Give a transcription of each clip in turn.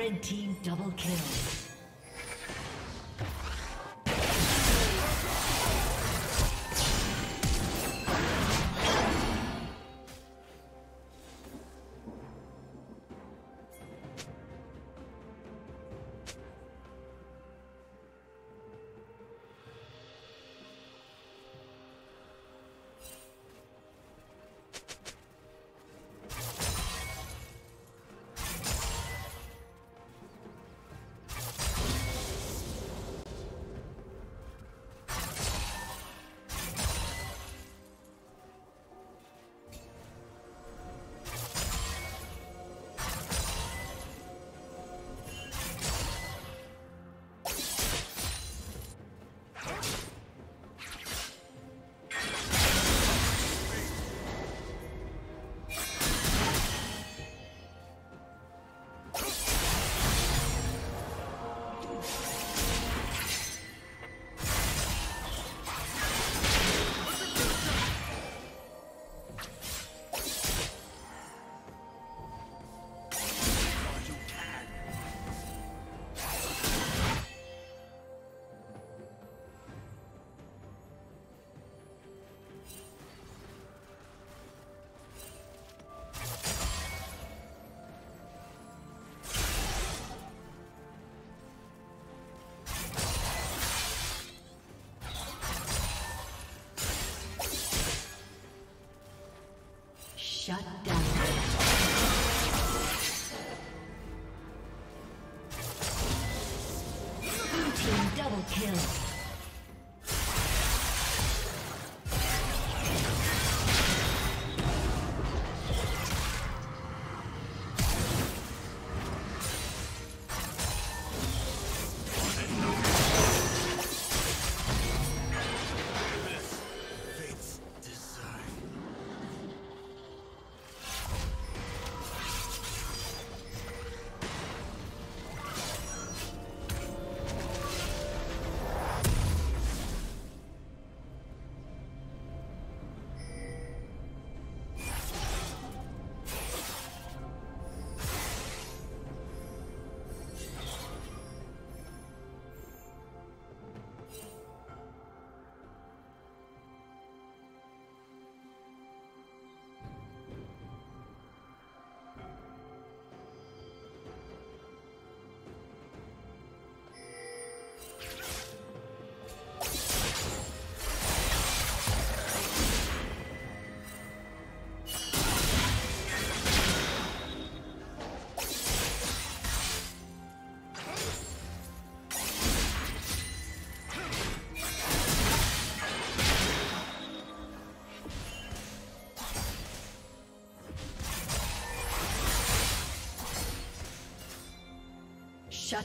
Red team double kill. Shut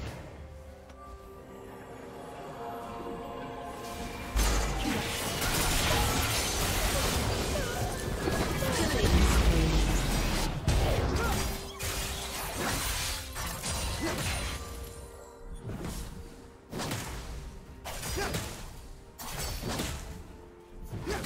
Shut down. Red team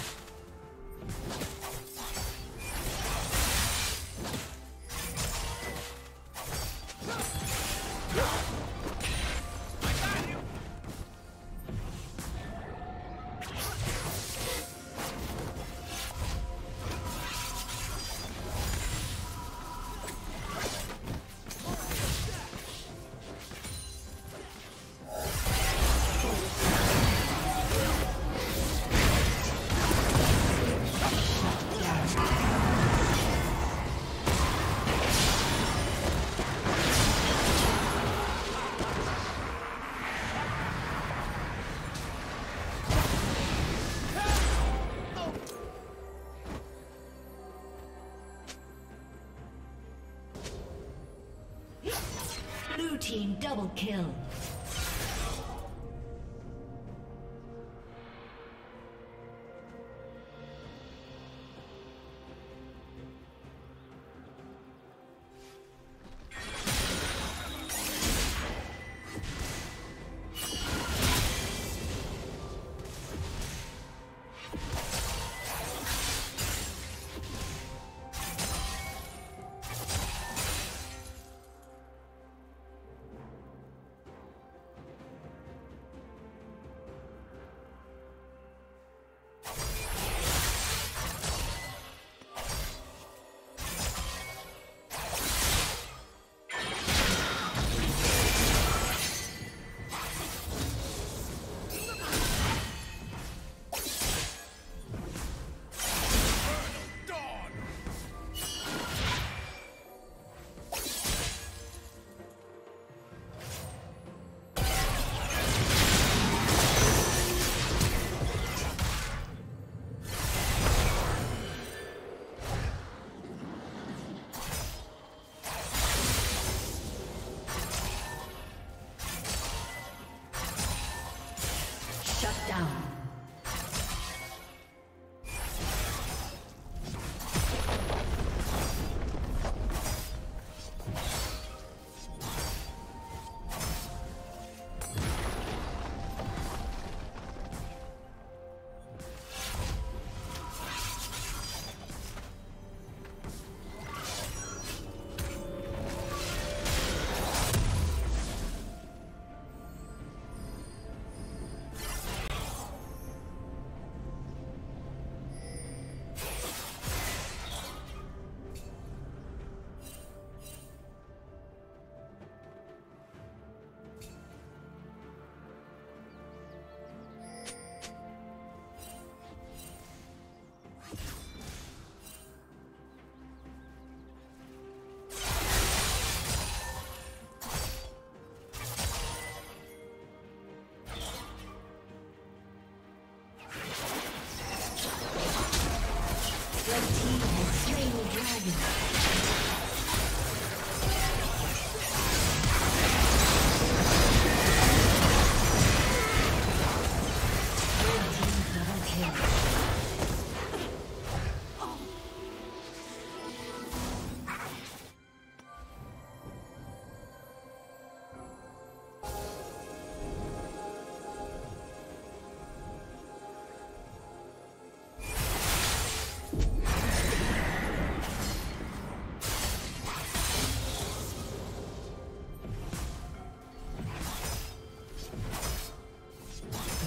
double kill. Team double kill. down.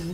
Blue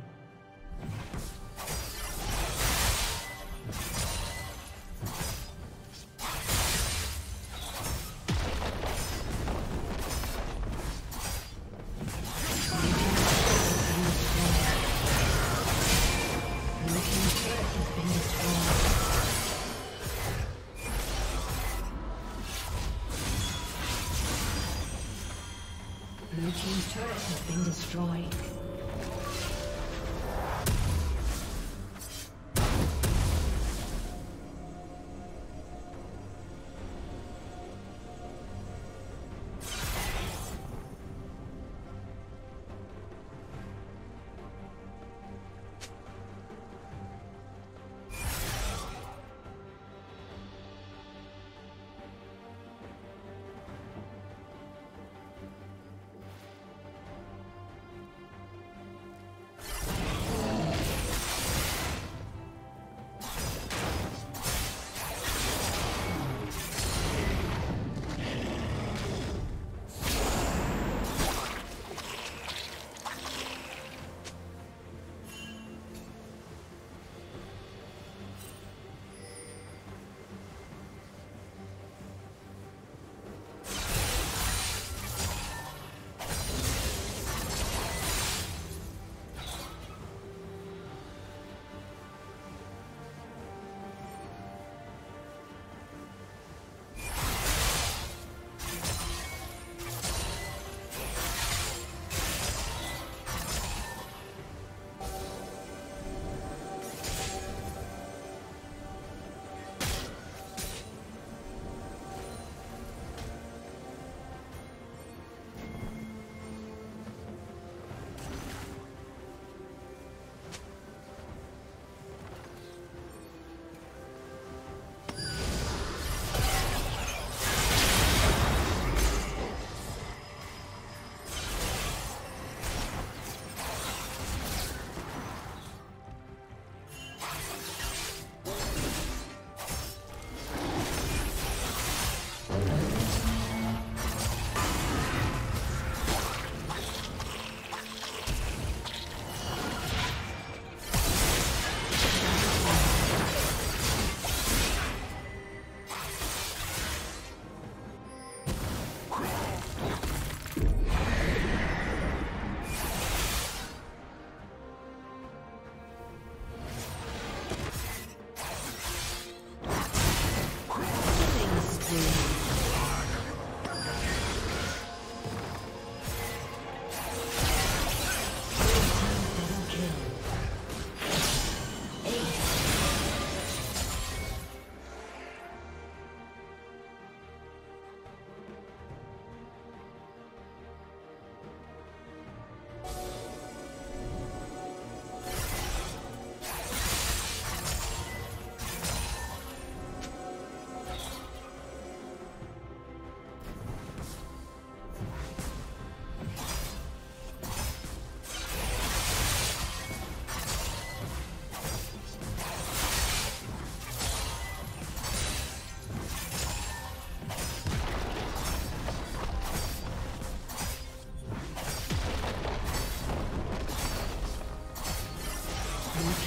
Destroyed.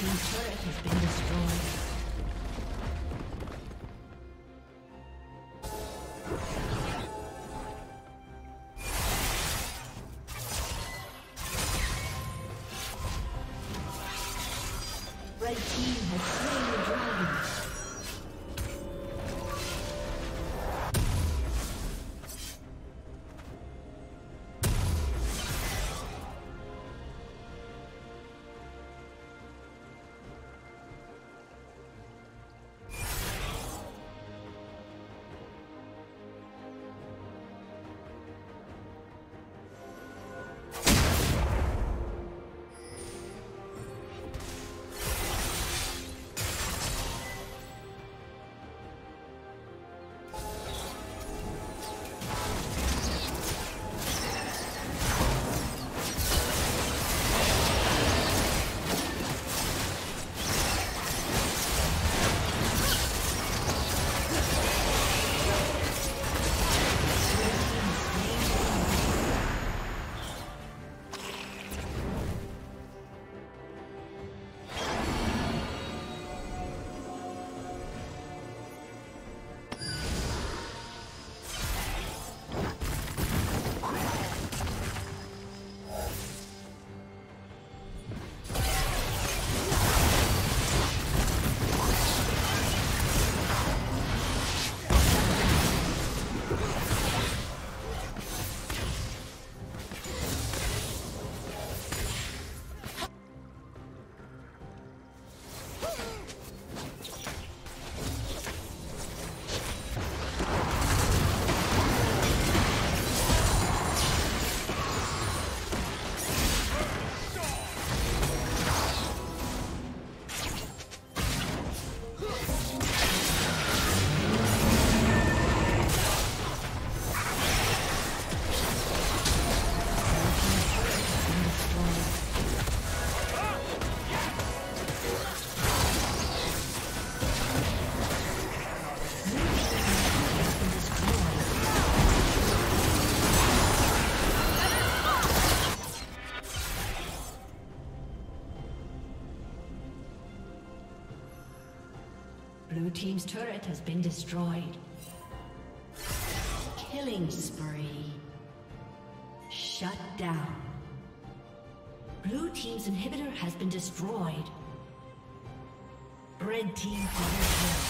team's turret has been destroyed. Blue team's turret has been destroyed. Killing spree. Shut down. Blue team's inhibitor has been destroyed. Red team double kill.